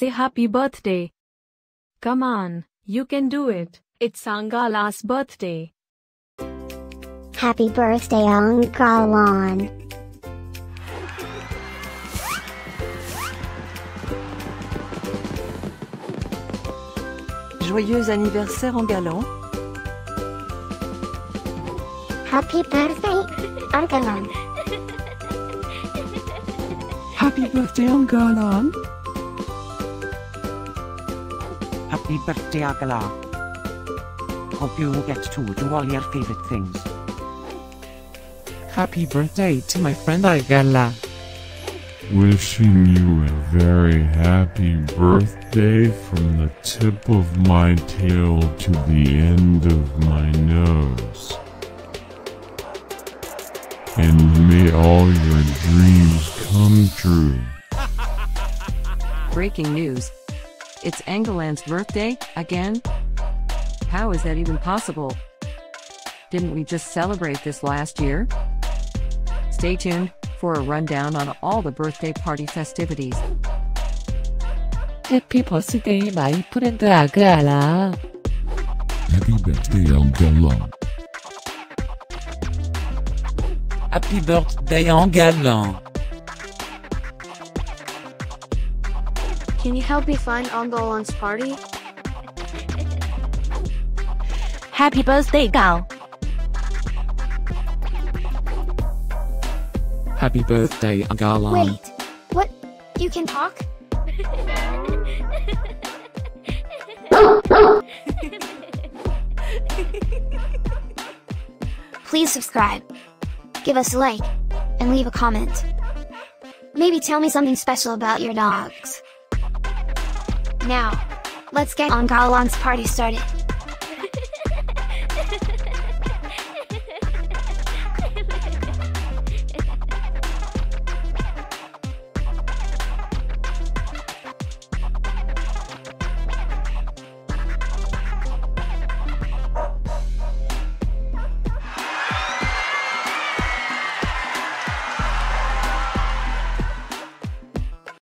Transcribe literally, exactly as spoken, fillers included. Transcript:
say happy birthday. Come on, you can do it. It's Angala's birthday. Happy birthday, Angala. Joyeux anniversaire, Angala. Happy birthday, Angala. Happy birthday, Angala. Happy birthday, Angala. Hope you get to do all your favorite things. Happy birthday to my friend Angala. Wishing you a very happy birthday from the tip of my tail to the end of my nose. And may all your dreams come true. Breaking news. It's Angala's birthday, again? How is that even possible? Didn't we just celebrate this last year? Stay tuned for a rundown on all the birthday party festivities. Happy birthday, my friend Angala. Happy birthday, Angala. Happy birthday, Angala. Can you help me find Angala's party? Happy birthday, Gal. Happy birthday, Angala. Wait, what? You can talk? Please subscribe. Give us a like, and leave a comment. Maybe tell me something special about your dogs. Now, let's get Angala's party started.